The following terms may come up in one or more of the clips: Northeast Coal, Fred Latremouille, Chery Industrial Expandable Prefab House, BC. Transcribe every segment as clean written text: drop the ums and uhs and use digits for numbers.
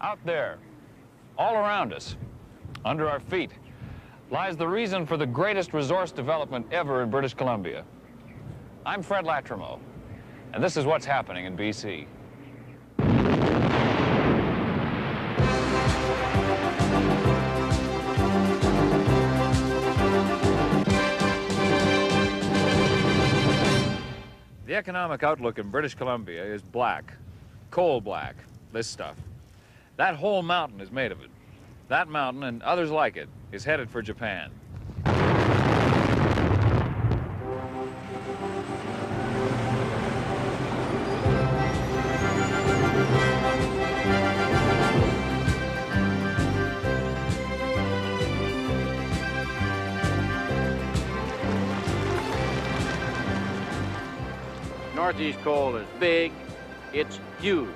out there, all around us, under our feet, lies the reason for the greatest resource development ever in British Columbia. I'm Fred Latremouille, and this is what's happening in BC. The economic outlook in British Columbia is black, coal black, this stuff. That whole mountain is made of it. That mountain, and others like it, is headed for Japan. Northeast Coal is big, it's huge.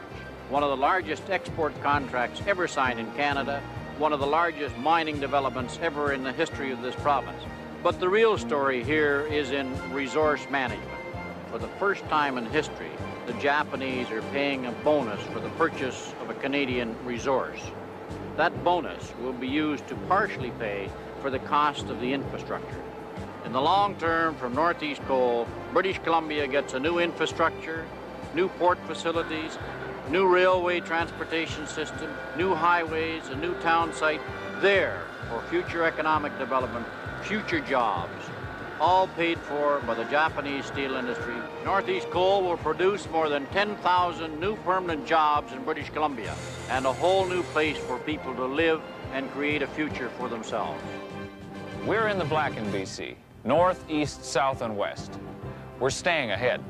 One of the largest export contracts ever signed in Canada, one of the largest mining developments ever in the history of this province. But the real story here is in resource management. For the first time in history, the Japanese are paying a bonus for the purchase of a Canadian resource. That bonus will be used to partially pay for the cost of the infrastructure. In the long term, from Northeast Coal, British Columbia gets a new infrastructure, new port facilities, new railway transportation system, new highways, a new town site, there for future economic development, future jobs, all paid for by the Japanese steel industry. Northeast Coal will produce more than 10,000 new permanent jobs in British Columbia and a whole new place for people to live and create a future for themselves. We're in the black in BC, north, east, south, and west. We're staying ahead.